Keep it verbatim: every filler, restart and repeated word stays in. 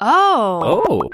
Oh. Oh.